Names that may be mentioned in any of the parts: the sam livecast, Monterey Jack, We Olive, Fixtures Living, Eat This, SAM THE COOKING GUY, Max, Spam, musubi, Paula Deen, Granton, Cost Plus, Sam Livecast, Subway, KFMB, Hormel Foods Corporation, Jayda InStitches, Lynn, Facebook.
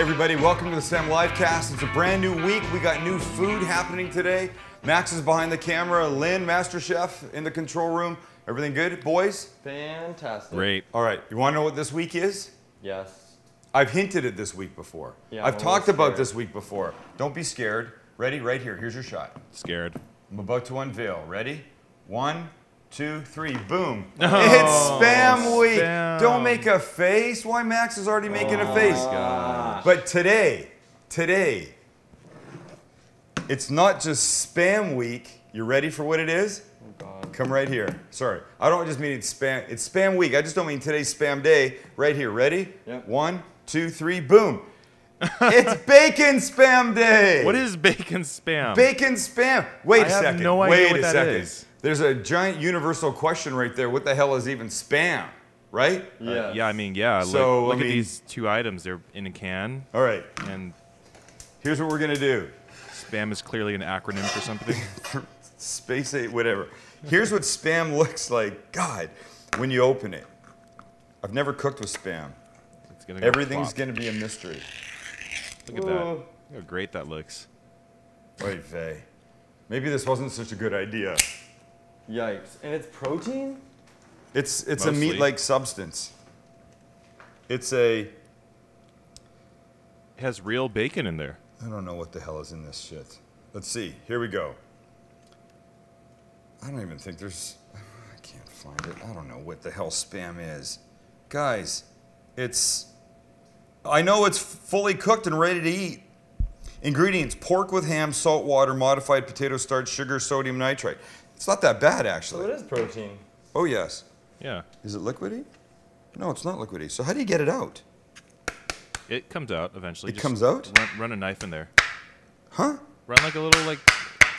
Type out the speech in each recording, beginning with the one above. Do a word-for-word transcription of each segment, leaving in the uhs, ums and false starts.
Hey everybody, welcome to the Sam Livecast. It's a brand new week. We got new food happening today. Max is behind the camera, Lynn, Master Chef, in the control room. Everything good, boys? Fantastic. Great. All right, you wanna know what this week is? Yes. I've hinted at this week before. Yeah, I've I'm talked about this week before. Don't be scared. Ready, right here, here's your shot. Scared. I'm about to unveil, ready? One, two, three, boom. Oh, it's Spam Week. Spam. Don't make a face. Why, Max is already making oh a face. Gosh. But today, today, it's not just Spam Week. You ready for what it is? Oh God. Come right here. Sorry, I don't just mean it's Spam. It's Spam Week. I just don't mean today's Spam Day. Right here, ready? Yep. One, two, three, boom. It's Bacon Spam Day. What is Bacon Spam? Bacon Spam. Wait I a second. I have no idea Wait what a that second. is. There's a giant universal question right there. What the hell is even Spam, right? Yeah. Uh, yeah, I mean, yeah. So, look, look I mean, at these two items. They're in a can. All right. And here's what we're going to do. Spam is clearly an acronym for something. Space eight, whatever. Here's what Spam looks like, God, when you open it. I've never cooked with Spam. It's gonna go Everything's going to be a mystery. Look at Whoa. that. Look how great that looks. Wait, Faye. Maybe this wasn't such a good idea. Yikes. And it's protein? It's it's Mostly. a meat-like substance. It's a... It has real bacon in there. I don't know what the hell is in this shit. Let's see. Here we go. I don't even think there's... I can't find it. I don't know what the hell Spam is. Guys, it's... I know it's fully cooked and ready to eat. Ingredients: pork with ham, salt water, modified potato starch, sugar, sodium nitrite. It's not that bad, actually. So it is protein. Oh, yes. Yeah. Is it liquidy? No, it's not liquidy. So how do you get it out? It comes out eventually. It Just comes out? Run, run a knife in there. Huh? Run like a little, like,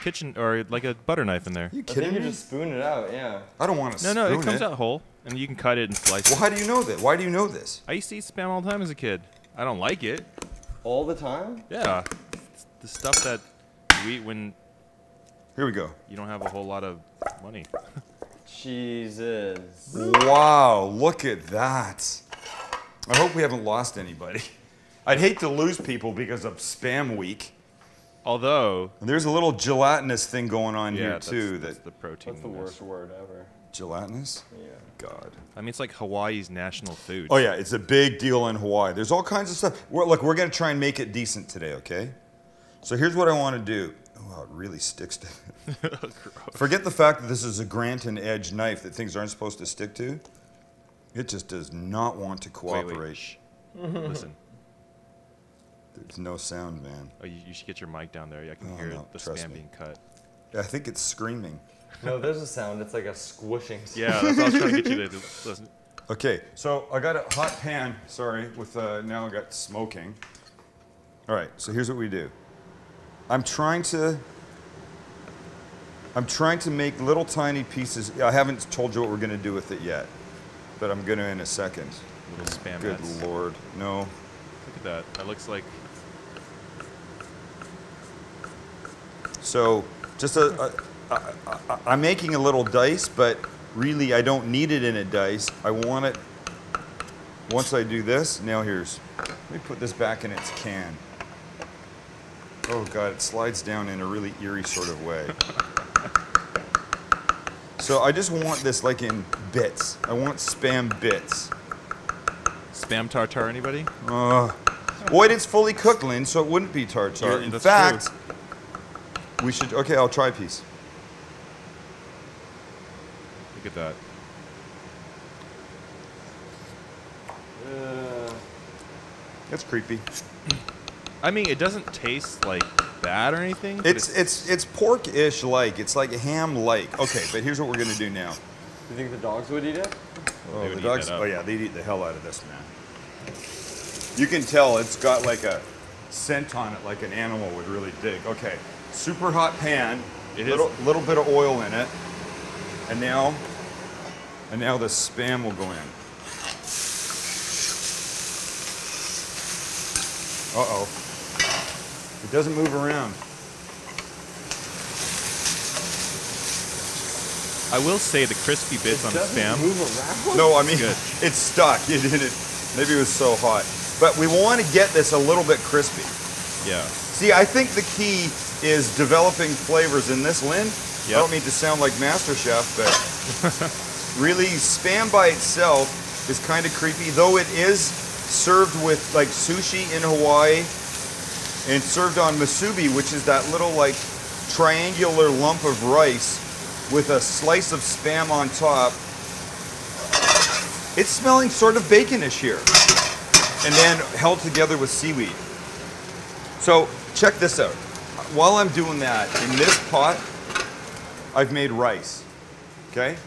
kitchen, or like a butter knife in there. Are you kidding I think me? You just spoon it out, yeah. I don't want to no, spoon it. No, no, it comes it. out whole, and you can cut it and slice well, it. Well, how do you know that? Why do you know this? I used to eat Spam all the time as a kid. I don't like it. All the time? Yeah. It's the stuff that you eat when... Here we go. You don't have a whole lot of money. Jesus. Wow, look at that. I hope we haven't lost anybody. I'd hate to lose people because of Spam Week. Although... And there's a little gelatinous thing going on yeah, here, that's, too. That's that, the protein. That's the worst word ever. Gelatinous? Yeah. God. I mean, it's like Hawaii's national food. Oh, yeah, it's a big deal in Hawaii. There's all kinds of stuff. We're, look, we're going to try and make it decent today, okay? So here's what I want to do. Wow, it really sticks to it. Forget the fact that this is a Granton edge knife that things aren't supposed to stick to. It just does not want to cooperate. Wait, wait. Listen. There's no sound, man. Oh, you, you should get your mic down there. I can oh, hear no, the Spam me. being cut. I think it's screaming. No, there's a sound. It's like a squishing sound. Yeah, that's what I was trying to get you to listen. Okay, so I got a hot pan, sorry, with uh, now I got smoking. All right, so here's what we do. I'm trying to, I'm trying to make little tiny pieces. I haven't told you what we're going to do with it yet, but I'm going to in a second. Little Spam Good mess. Lord, no. Look at that. That looks like... So, just a, a, a, a, I'm making a little dice, but really I don't need it in a dice. I want it, once I do this, now here's, let me put this back in its can. Oh God, it slides down in a really eerie sort of way. So I just want this like in bits. I want Spam bits. Spam tartare, anybody? Uh, well, it's fully cooked, Lynn, so it wouldn't be tartare. Yeah, in fact, true. we should, okay, I'll try a piece. Look at that. Uh, That's creepy. I mean, it doesn't taste like bad or anything. It's it's it's pork-ish like. It's like ham-like. Okay, but here's what we're gonna do now. You think the dogs would eat it? Oh, the dogs. Oh yeah, they'd eat the hell out of this, man. You can tell it's got like a scent on it, like an animal would really dig. Okay, super hot pan. It little, is. Little bit of oil in it, and now, and now the Spam will go in. Uh oh. It doesn't move around. I will say the crispy bits it on the Spam. Move around? No, I mean, Good. it's stuck. It didn't. Maybe it was so hot. But we want to get this a little bit crispy. Yeah. See, I think the key is developing flavors in this, Lynn. Yep. I don't mean to sound like MasterChef, but really, Spam by itself is kind of creepy, though it is served with like sushi in Hawaii and served on masubi, which is that little like triangular lump of rice with a slice of Spam on top. It's smelling sort of baconish here, and then held together with seaweed. So check this out. While I'm doing that, in this pot, I've made rice, okay?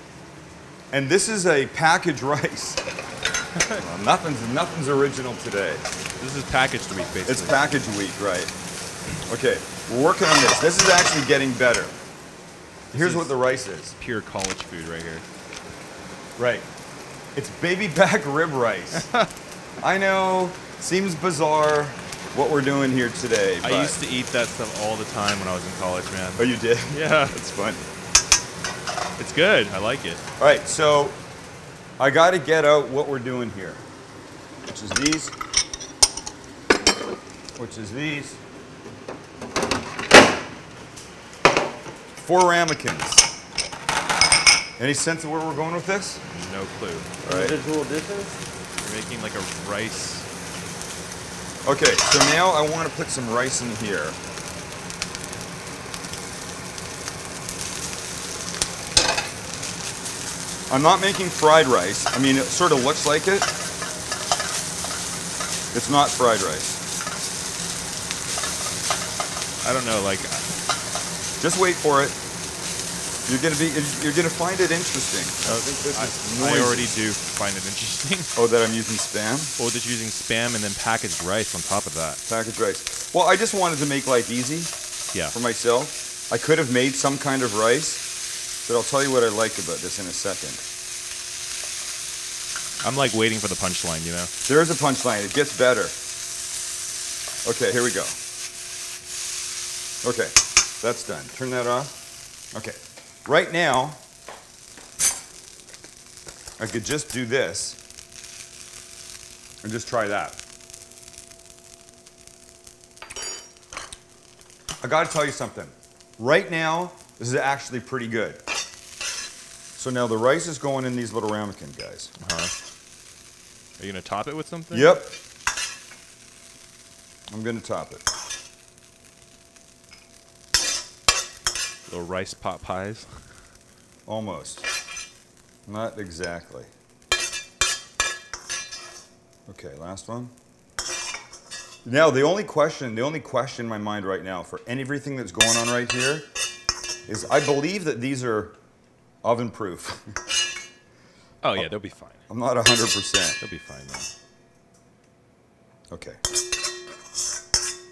And this is a packaged rice. Well, nothing's, nothing's original today. This is packaged wheat, basically. It's packaged wheat, right. Okay, we're working on this. This is actually getting better. Here's what the rice is. Pure college food right here. Right. It's baby back rib rice. I know, seems bizarre what we're doing here today. I used to eat that stuff all the time when I was in college, man. Oh, you did? Yeah. It's fun. It's good. I like it. All right, so I got to get out what we're doing here, which is these, which is these. Four ramekins. Any sense of where we're going with this? No clue. All right. Individual dishes? You're making like a rice. Okay, so now I want to put some rice in here. I'm not making fried rice. I mean, it sort of looks like it. It's not fried rice. I don't know, like... Just wait for it. You're gonna be. You're gonna find it interesting. I think this is I, I already do find it interesting. Oh, that I'm using Spam. Or that you're using Spam and then packaged rice on top of that. Packaged rice. Well, I just wanted to make life easy. Yeah. For myself, I could have made some kind of rice, but I'll tell you what I like about this in a second. I'm like waiting for the punchline, you know. There is a punchline. It gets better. Okay, here we go. Okay. That's done. Turn that off. Okay. Right now, I could just do this and just try that. I gotta tell you something. Right now, this is actually pretty good. So now the rice is going in these little ramekin guys. Uh-huh. Are you gonna top it with something? Yep. I'm gonna top it. Little rice pot pies? Almost. Not exactly. Okay, last one. Now the only question, the only question in my mind right now for everything that's going on right here is I believe that these are oven proof. Oh yeah, they'll be fine. I'm not one hundred percent. They'll be fine though. Okay.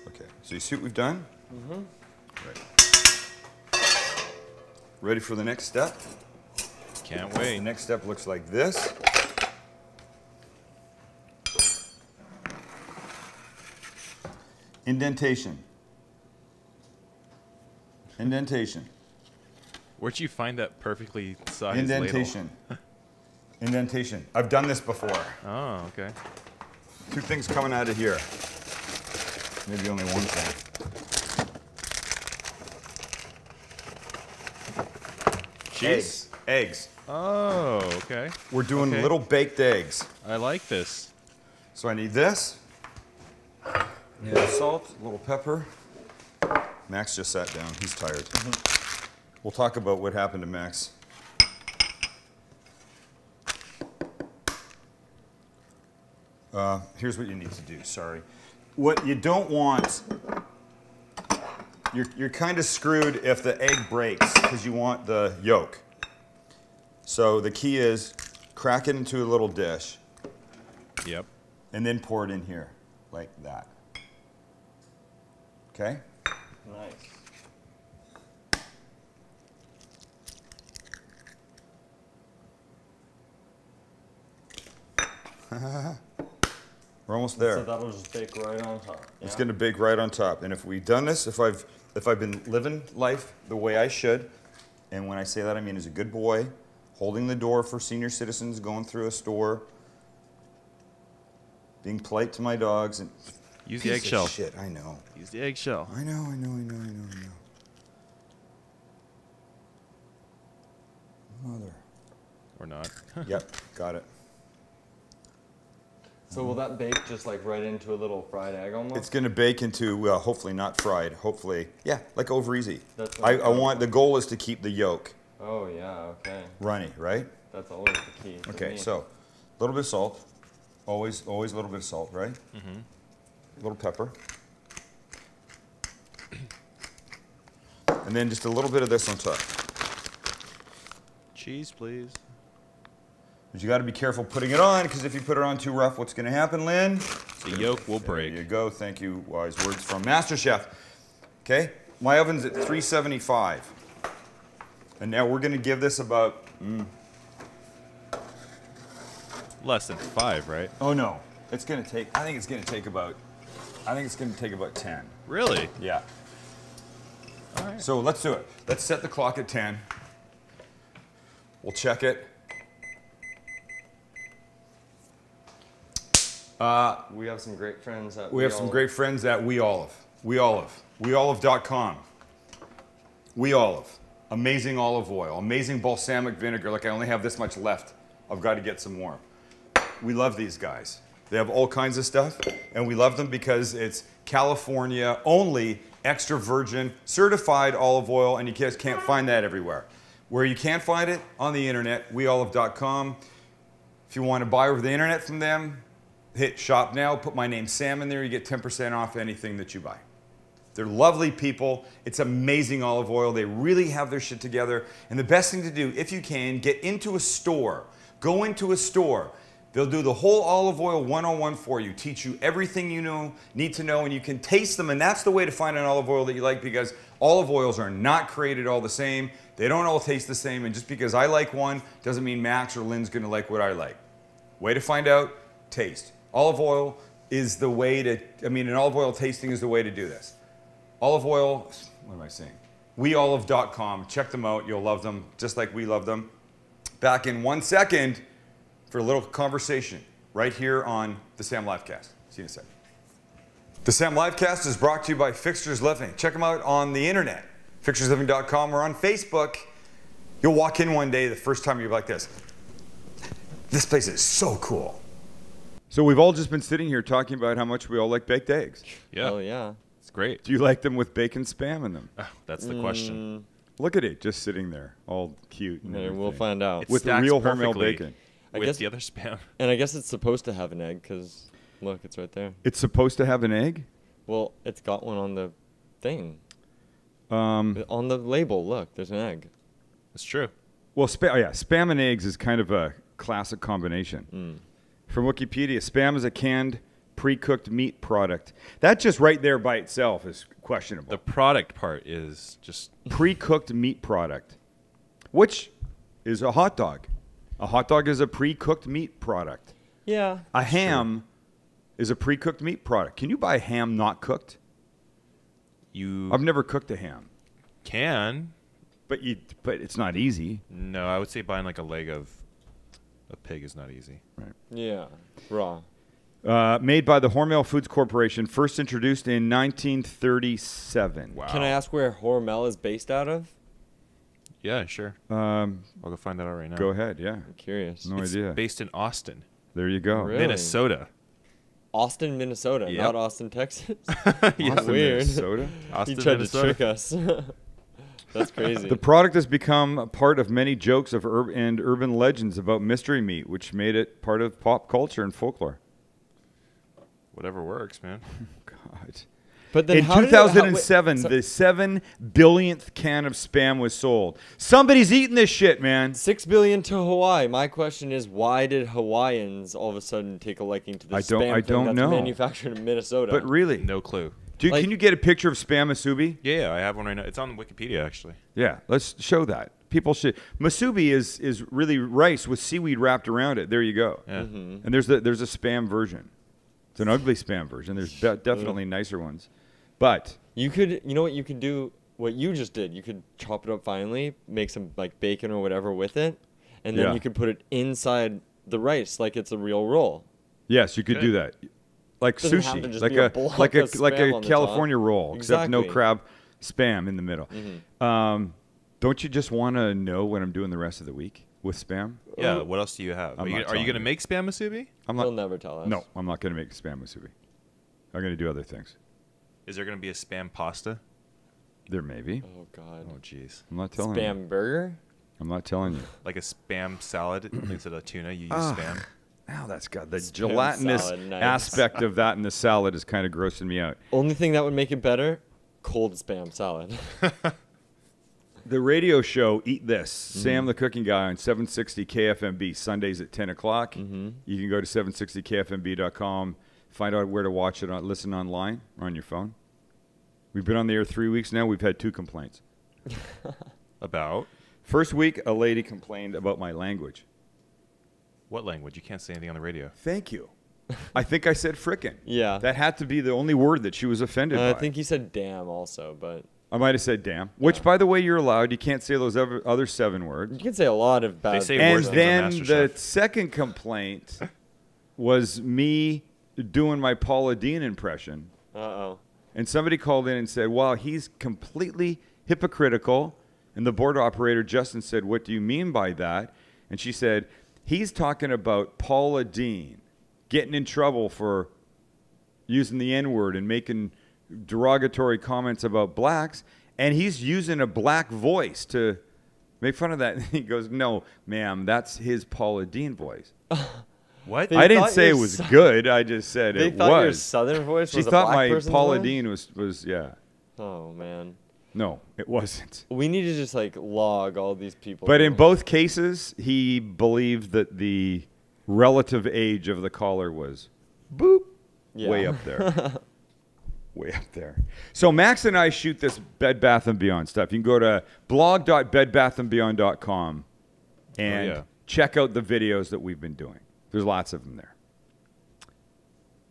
Okay, so you see what we've done? Mm-hmm. Right. Ready for the next step? Can't wait. The next step looks like this. Indentation. Indentation. Where'd you find that perfectly sized Indentation. Ladle? Indentation. I've done this before. Oh, okay. Two things coming out of here. Maybe only one thing. Eggs. Eggs. Oh, okay. We're doing okay. Little baked eggs. I like this. So I need this. I need a little salt, a little pepper. Max just sat down. He's tired. Mm-hmm. We'll talk about what happened to Max. Uh, here's what you need to do. Sorry. What you don't want... You're, you're kind of screwed if the egg breaks because you want the yolk. So the key is crack it into a little dish. Yep. And then pour it in here like that. Okay? Nice. We're almost there. So that'll just bake right on top. Yeah? It's gonna bake right on top. And if we've done this, if I've If I've been living life the way I should, and when I say that I mean as a good boy, holding the door for senior citizens, going through a store, being polite to my dogs, and use the eggshell. Shit, I know. Use the eggshell. I know, I know, I know, I know, I know. Mother. Or not. Yep, got it. So will that bake just like right into a little fried egg almost? It's going to bake into, uh, hopefully not fried, hopefully, yeah, like over easy. That's I, I want, the goal is to keep the yolk. Oh yeah, okay. Runny, right? That's always the key. Okay, so a little bit of salt, always always a little bit of salt, right? Mm-hmm. A little pepper. And then just a little bit of this on top. Cheese, please. But you got to be careful putting it on, because if you put it on too rough, what's going to happen, Lynn? The yolk will break. There you go. Thank you. Wise words from MasterChef. Okay. My oven's at three seventy-five. And now we're going to give this about... Mm, less than five, right? Oh, no. It's going to take... I think it's going to take about... I think it's going to take about ten. Really? Yeah. All right. So let's do it. Let's set the clock at ten. We'll check it. Uh, we have some great friends at We, we have Olive. some great friends at We Olive. We Olive. We Olive dot com. We Olive. Amazing olive oil. Amazing balsamic vinegar. Like, I only have this much left. I've got to get some more. We love these guys. They have all kinds of stuff, and we love them because it's California only extra virgin certified olive oil, and you just can't find that everywhere. Where you can't find it, on the internet, we olive dot com. If you want to buy over the internet from them, hit shop now, put my name Sam in there, you get ten percent off anything that you buy. They're lovely people. It's amazing olive oil. They really have their shit together. And the best thing to do, if you can, get into a store. Go into a store. They'll do the whole olive oil one oh one for you, teach you everything you know, need to know, and you can taste them. And that's the way to find an olive oil that you like, because olive oils are not created all the same. They don't all taste the same. And just because I like one doesn't mean Max or Lynn's going to like what I like. Way to find out, taste. Olive oil is the way to, I mean, an olive oil tasting is the way to do this. Olive oil, what am I saying? we olive dot com, check them out, you'll love them, just like we love them. Back in one second for a little conversation right here on the Sam Livecast. See you in a second. The Sam Livecast is brought to you by Fixtures Living. Check them out on the internet, fixtures living dot com, or on Facebook. You'll walk in one day, the first time you're like this. This place is so cool. So we've all just been sitting here talking about how much we all like baked eggs. Yeah. Oh, yeah. It's great. Do you like them with bacon Spam in them? Oh, that's the mm. question. Look at it, just sitting there, all cute. And yeah, we'll find out. It with the real Hormel bacon. I with guess, the other Spam. And I guess it's supposed to have an egg, because, look, it's right there. It's supposed to have an egg? Well, it's got one on the thing. Um, on the label, look, there's an egg. That's true. Well, spa oh, yeah, Spam and eggs is kind of a classic combination. Mm. From Wikipedia, Spam is a canned, pre-cooked meat product. That just right there by itself is questionable. The product part is just... Pre-cooked meat product, which is a hot dog. A hot dog is a pre-cooked meat product. Yeah. A ham is a pre-cooked meat product. Can you buy ham not cooked? You... I've never cooked a ham. Can. But, you, but it's not easy. No, I would say buying like a leg of... A pig is not easy. Right. Yeah, raw. Uh, made by the Hormel Foods Corporation, first introduced in nineteen thirty-seven. Wow. Can I ask where Hormel is based out of? Yeah, sure. Um, I'll go find that out right now. Go ahead, yeah. I'm curious. No it's idea. Based in Austin. There you go. Really? Minnesota. Austin, Minnesota, yep. Not Austin, Texas. Yeah. Austin, weird. Minnesota? Austin, he tried Minnesota. to trick us. That's crazy. The product has become a part of many jokes of ur and urban legends about mystery meat, which made it part of pop culture and folklore. Whatever works, man. God. But then in how two thousand seven, did it, how, wait, so, the seven billionth can of Spam was sold. Somebody's eating this shit, man. Six billion to Hawaii. My question is, why did Hawaiians all of a sudden take a liking to this I don't, Spam I don't that's know. manufactured in Minnesota? But really, no clue. Dude, like, can you get a picture of Spam Masubi? Yeah, I have one right now. It's on Wikipedia, actually. Yeah, let's show that. People should. Masubi is is really rice with seaweed wrapped around it. There you go. Yeah. Mm-hmm. And there's the, there's a Spam version. It's an ugly Spam version. There's definitely nicer ones, but you could you know what you could do? What you just did? You could chop it up finely, make some like bacon or whatever with it, and then yeah. you could put it inside the rice like it's a real roll. Yes, you could okay. do that. like sushi, like a, a like a like a California roll, exactly. Except no crab, Spam in the middle. Mm-hmm. um, don't you just want to know what I'm doing the rest of the week with Spam? Yeah. What else do you have? I'm are you, you going to make Spam musubi? I'm not. He'll never tell us. No, I'm not going to make Spam musubi. I'm going to do other things. Is there going to be a Spam pasta? There may be. Oh God. Oh jeez. I'm not telling. Spam you. burger. I'm not telling you. Like a Spam salad instead of tuna, you use uh, Spam. Now that's got the Spam gelatinous salad, nice. aspect of that in the salad is kind of grossing me out. Only thing that would make it better, cold Spam salad. The radio show, Eat This, mm-hmm. Sam the Cooking Guy on seven sixty K F M B, Sundays at ten o'clock. Mm-hmm. You can go to seven sixty K F M B dot com, find out where to watch it, on, listen online or on your phone. We've been on the air three weeks now. We've had two complaints. About? First week, a lady complained about my language. What language? You can't say anything on the radio. Thank you. I think I said frickin'. Yeah. That had to be the only word that she was offended uh, by. I think you said damn also, but... I might have said damn, which, yeah. by the way, you're allowed. You can't say those other, other seven words. You can say a lot of bad things. And then the second complaint was me doing my Paula Deen impression. Uh-oh. And somebody called in and said, wow, he's completely hypocritical. And the board operator, Justin, said, what do you mean by that? And she said, he's talking about Paula Deen getting in trouble for using the N word and making derogatory comments about blacks. And he's using a black voice to make fun of that. And he goes, no, ma'am, that's his Paula Deen voice. What? They I didn't say it was good. I just said it was. They thought your southern voice she was a black person's voice? She thought my Paula Deen was, was, yeah. Oh, man. No, it wasn't. We need to just like log all these people. But in both cases, he believed that the relative age of the caller was boop yeah. way up there. Way up there. So Max and I shoot this Bed Bath and Beyond stuff. You can go to blog dot bed bath and beyond dot com and oh, yeah. check out the videos that we've been doing. There's lots of them there.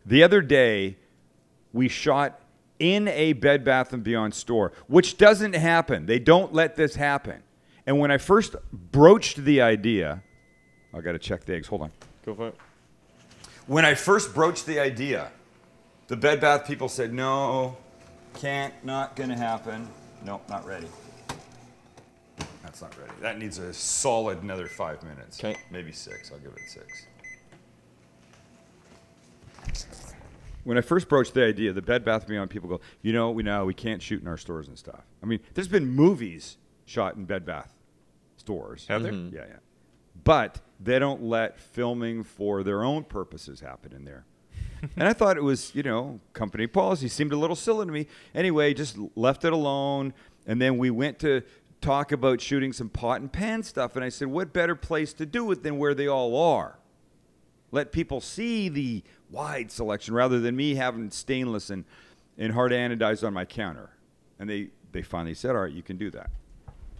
The other day, we shot in a Bed Bath and Beyond store, which doesn't happen. They don't let this happen. And when I first broached the idea, I got to check the eggs. Hold on. Go for it. When I first broached the idea, the Bed Bath people said, no, can't, not going to happen. Nope, not ready. That's not ready. That needs a solid another five minutes. Okay. Maybe six. I'll give it six. When I first broached the idea, the Bed Bath and Beyond people go, you know, we know we can't shoot in our stores and stuff. I mean, there's been movies shot in Bed Bath stores. Have there? Mm-hmm. Yeah, yeah. But they don't let filming for their own purposes happen in there. And I thought it was, you know, company policy. Seemed a little silly to me. Anyway, just left it alone. And then we went to talk about shooting some pot and pan stuff. And I said, what better place to do it than where they all are? Let people see the wide selection rather than me having stainless and, and hard anodized on my counter. And they, they finally said, all right, you can do that.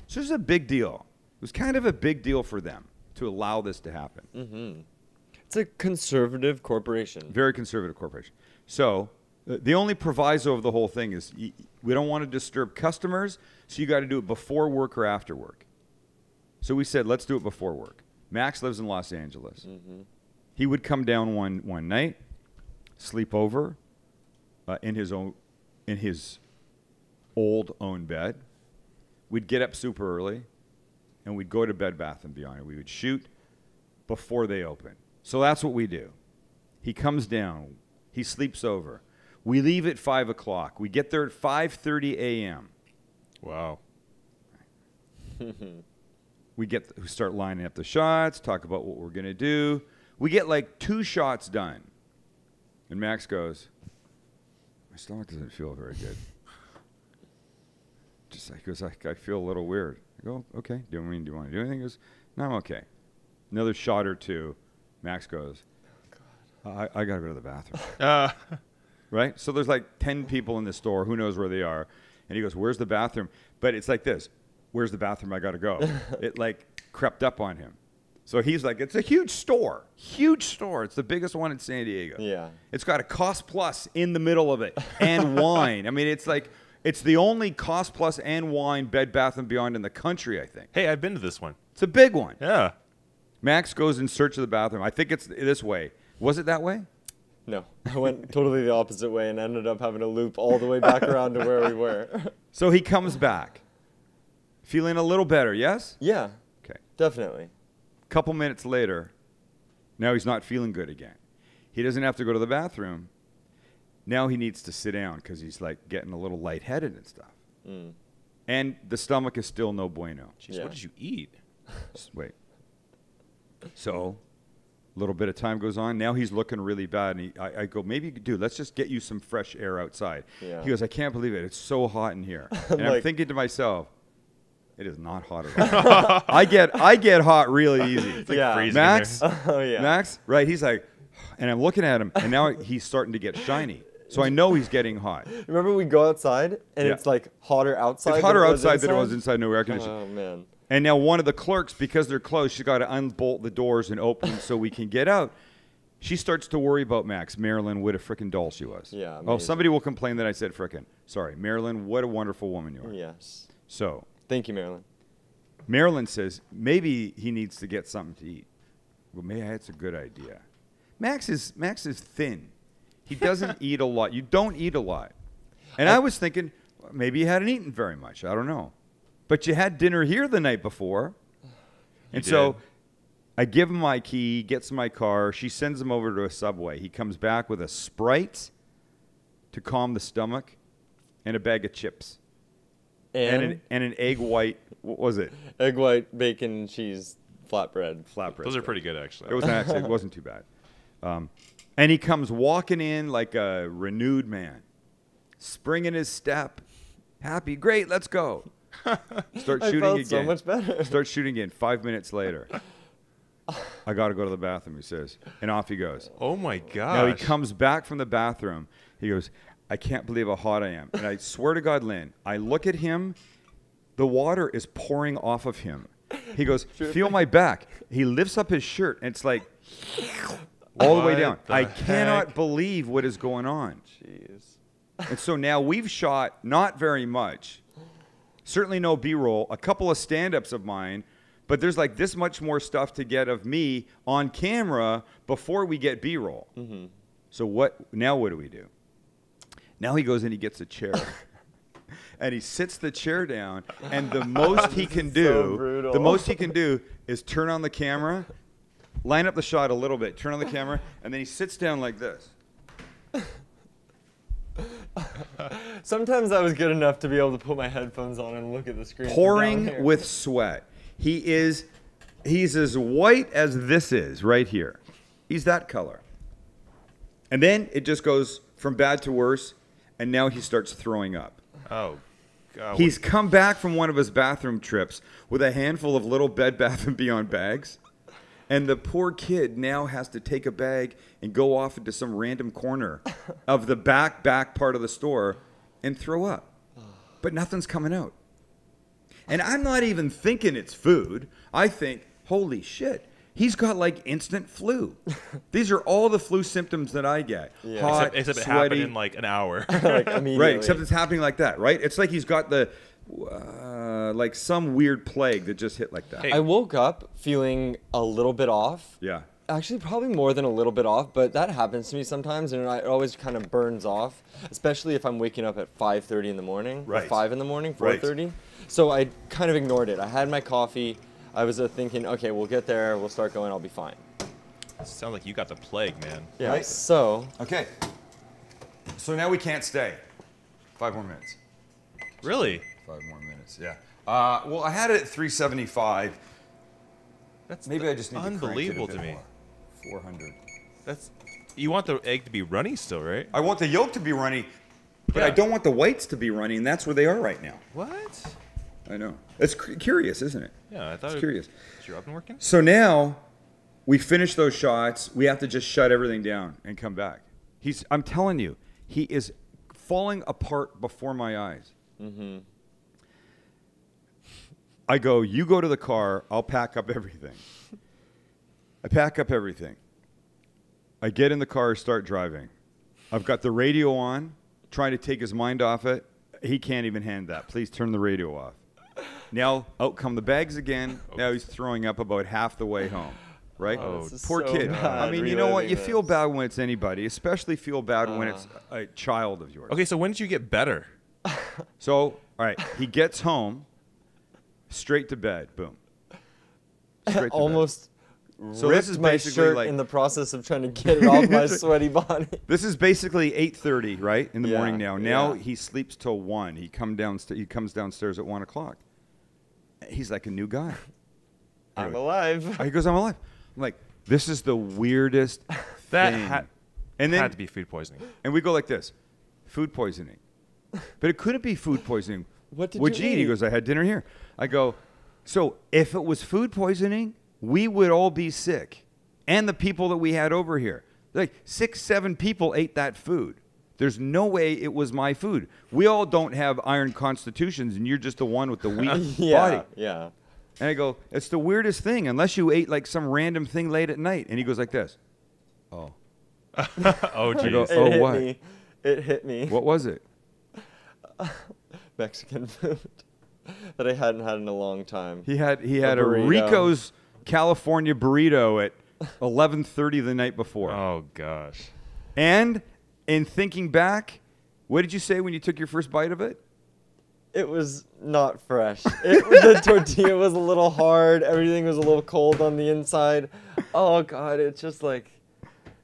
So this is a big deal. It was kind of a big deal for them to allow this to happen. Mm-hmm. It's a conservative corporation. Very conservative corporation. So uh, the only proviso of the whole thing is y we don't want to disturb customers, so you got to do it before work or after work. So we said, let's do it before work. Max lives in Los Angeles. Mm-hmm. He would come down one, one night, sleep over uh, in, his own, in his old own bed. We'd get up super early, and we'd go to Bed Bath and Beyond. We would shoot before they open. So that's what we do. He comes down. He sleeps over. We leave at five o'clock. We get there at five thirty A M Wow. we, get, we start lining up the shots, talk about what we're going to do. We get like two shots done. And Max goes, my stomach doesn't feel very good. Just like, goes, I, I feel a little weird. I go, okay. Do you, mean, do you want to do anything? He goes, no, I'm okay. Another shot or two. Max goes, oh, God. I, I got to go to the bathroom. uh. Right? So there's like ten people in the store. Who knows where they are? And he goes, where's the bathroom? But it's like this. Where's the bathroom? I got to go. It like crept up on him. So he's like, it's a huge store, huge store. It's the biggest one in San Diego. Yeah. It's got a Cost Plus in the middle of it and wine. I mean, it's like, it's the only Cost Plus and wine Bed Bath and Beyond in the country, I think. Hey, I've been to this one. It's a big one. Yeah. Max goes in search of the bathroom. I think it's this way. Was it that way? No, I went totally the opposite way and ended up having to loop all the way back around to where we were. So he comes back feeling a little better, yes? Yeah. Okay. Definitely. A couple minutes later, now he's not feeling good again. He doesn't have to go to the bathroom. Now he needs to sit down because he's like getting a little lightheaded and stuff. Mm. And the stomach is still no bueno. Jeez, yeah. What did you eat? Wait. So a little bit of time goes on. Now he's looking really bad. And he, I, I go, maybe, dude, let's just get you some fresh air outside. Yeah. He goes, I can't believe it. It's so hot in here. I'm and like, I'm thinking to myself, it is not hot at all. I get I get hot really easy. It's like yeah. freezing Max, oh, yeah. Max, right, he's like, and I'm looking at him, and now he's starting to get shiny. So I know he's getting hot. Remember we go outside, and yeah. it's like hotter outside. It's hotter outside than it was inside, no air conditioning. Oh, man. And now one of the clerks, because they're closed, she's got to unbolt the doors and open them so we can get out. She starts to worry about Max. Marilyn, what a frickin' doll she was. Yeah. Amazing. Oh, somebody will complain that I said frickin'. Sorry. Marilyn, what a wonderful woman you are. Yes. So. Thank you, Marilyn. Marilyn says, maybe he needs to get something to eat. Well, maybe that's a good idea. Max is, Max is thin. He doesn't eat a lot. You don't eat a lot. And I, I was thinking, maybe he hadn't eaten very much. I don't know. But you had dinner here the night before. And so I give him my key, he gets in my car. She sends him over to a Subway. He comes back with a Sprite to calm the stomach and a bag of chips. And? And, an, and an egg white, what was it? Egg white, bacon, cheese, flatbread. Flatbread. Those are pretty good, actually. It wasn't, actually, it wasn't too bad. Um, and he comes walking in like a renewed man, spring in his step, happy, great, let's go. Start shooting I felt again. So much better. Start shooting again. Five minutes later, I got to go to the bathroom, he says. And off he goes. Oh, my God. Now he comes back from the bathroom. He goes, I can't believe how hot I am. And I swear to God, Lynn, I look at him. The water is pouring off of him. He goes, feel my back. He lifts up his shirt, and it's like all the way down. I cannot believe what is going on. Jeez. And so now we've shot not very much. Certainly no B-roll, a couple of stand-ups of mine, but there's like this much more stuff to get of me on camera before we get B-roll. Mm-hmm. So what? Now what do we do? Now he goes and he gets a chair, and he sits the chair down, and the most he can do, so the most he can do is turn on the camera, line up the shot a little bit, turn on the camera, and then he sits down like this. Sometimes I was good enough to be able to put my headphones on and look at the screen. Pouring with sweat. He is, he's as white as this is right here. He's that color. And then it just goes from bad to worse, and now he starts throwing up. Oh, God. He's come back from one of his bathroom trips with a handful of little Bed Bath and Beyond bags. And the poor kid now has to take a bag and go off into some random corner of the back, back part of the store and throw up. But nothing's coming out. And I'm not even thinking it's food. I think, holy shit, he's got like instant flu. These are all the flu symptoms that I get. Yeah. Hot, except, except it sweaty. Happened in like an hour. Like immediately. Right, except it's happening like that, right? It's like he's got the... Uh, like some weird plague that just hit like that. Hey. I woke up feeling a little bit off. Yeah. Actually, probably more than a little bit off, but that happens to me sometimes, and it always kind of burns off, especially if I'm waking up at five thirty in the morning, right. Or five in the morning, four thirty. Right. So I kind of ignored it. I had my coffee. I was uh, thinking, okay, we'll get there. We'll start going. I'll be fine. Sounds like you got the plague, man. Yeah, right. So. Okay. So now we can't stay. Five more minutes. Really? Five more minutes, yeah. Uh, well, I had it at three seventy-five. That's maybe I just need unbelievable to, to me. More. four hundred. That's you want the egg to be runny still, right? I want the yolk to be runny, but yeah. I don't want the whites to be runny, and that's where they are right now. What? I know. It's curious, isn't it? Yeah, I thought. It's it, curious. Is your oven working? So now we finish those shots. We have to just shut everything down and come back. He's. I'm telling you, he is falling apart before my eyes. Mm-hmm. I go, you go to the car, I'll pack up everything. I pack up everything. I get in the car, start driving. I've got the radio on, trying to take his mind off it. He can't even handle that. Please turn the radio off. Now, out come the bags again. Now he's throwing up about half the way home. right? Oh, poor so kid. Bad. I mean, you know what? You this. feel bad when it's anybody, especially feel bad uh. when it's a child of yours. Okay, so when did you get better? So, all right, he gets home, straight to bed, boom. Straight to Almost bed. So ripped this is my shirt like, in the process of trying to get it off my sweaty body. This is basically eight thirty, right, in the yeah, morning now. Now yeah. he sleeps till one. He come downstairs. He comes downstairs at one o'clock. He's like a new guy. I'm alive. He goes, I'm alive. I'm like, this is the weirdest that thing. Ha and then, had to be food poisoning. And we go like this, food poisoning. But it couldn't be food poisoning. What did What'd you eat? eat? He goes, I had dinner here. I go, so if it was food poisoning, we would all be sick. And the people that we had over here. Like six, seven people ate that food. There's no way it was my food. We all don't have iron constitutions, and you're just the one with the weak yeah, body. Yeah. And I go, it's the weirdest thing, unless you ate like some random thing late at night. And he goes like this. Oh. oh, geez. I go, oh, it what? Me. It hit me. What was it? Uh, Mexican food that I hadn't had in a long time. He had he had a, a Rico's California burrito at eleven thirty the night before. Oh, gosh. And in thinking back, what did you say when you took your first bite of it? It was not fresh. It, the tortilla was a little hard. Everything was a little cold on the inside. Oh, God. It's just like,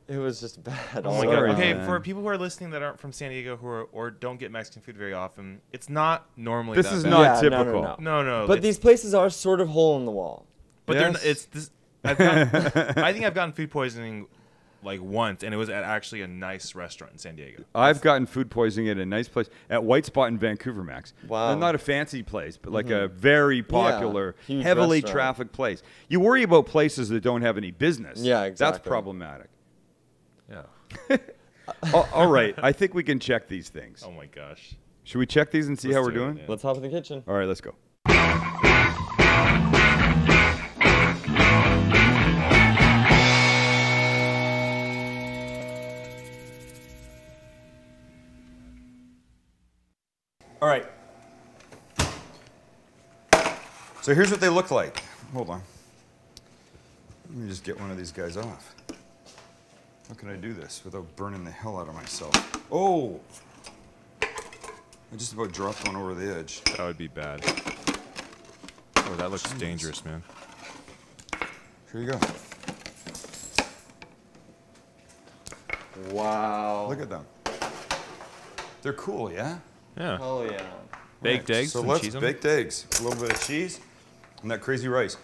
it was just bad. Oh, my God. Okay, man. For people who are listening that aren't from San Diego who are, or don't get Mexican food very often, it's not normally this that This is bad. not yeah, typical. No, no, no. no, no but these places are sort of hole in the wall. But yes. they're not, it's this, I've gotten, I think I've gotten food poisoning like once, and it was at actually a nice restaurant in San Diego. I've That's gotten food poisoning at a nice place, at White Spot in Vancouver, Max. Wow. Not a fancy place, but like mm-hmm. a very popular, yeah, heavily restaurant. trafficked place. You worry about places that don't have any business. Yeah, exactly. That's problematic. Yeah. all, all right, I think we can check these things. Oh my gosh. Should we check these and see let's how we're do doing? It, let's hop in the kitchen. All right, let's go. All right. So here's what they look like. Hold on. Let me just get one of these guys off. How can I do this without burning the hell out of myself? Oh! I just about dropped one over the edge. That would be bad. Oh, that looks Jeez. dangerous, man. Here you go. Wow. Look at them. They're cool, yeah? Yeah. Oh yeah. Baked right. eggs. So let's cheese baked them? eggs. A little bit of cheese, and that crazy rice.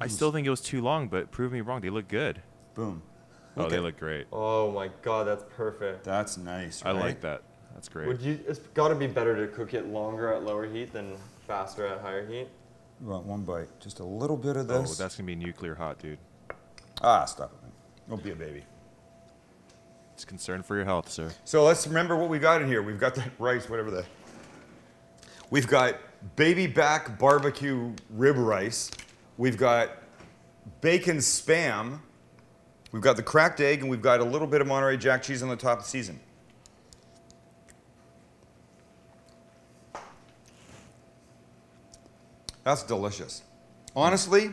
I mm. still think it was too long, but prove me wrong. They look good. Boom. Look oh, they it. look great. Oh my God, that's perfect. That's nice. Right? I like that. That's great. Would you? It's got to be better to cook it longer at lower heat than faster at higher heat. You want one bite? Just a little bit of this. Oh, that's gonna be nuclear hot, dude. Ah, stop it, man. Don't be a baby. It's concern for your health, sir. So let's remember what we got in here. We've got the rice, whatever the... We've got baby back barbecue rib rice. We've got bacon Spam. We've got the cracked egg, and we've got a little bit of Monterey Jack cheese on the top to season. That's delicious. Honestly,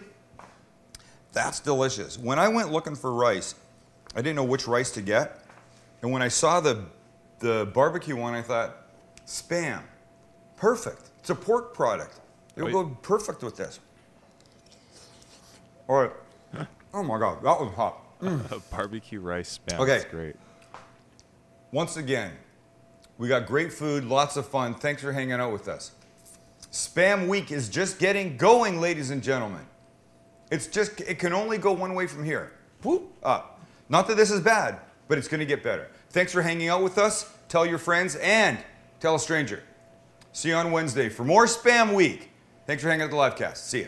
that's delicious. When I went looking for rice, I didn't know which rice to get. And when I saw the, the barbecue one, I thought, Spam, perfect. It's a pork product. It'll Wait. go perfect with this. All right. Huh? Oh my God, that was hot. Mm. Barbecue rice Spam, okay. That's great. Once again, we got great food, lots of fun. Thanks for hanging out with us. Spam Week is just getting going, ladies and gentlemen. It's just, it can only go one way from here. Whoop, up. Not that this is bad, but it's going to get better. Thanks for hanging out with us. Tell your friends and tell a stranger. See you on Wednesday for more Spam Week. Thanks for hanging out at the livecast. See ya.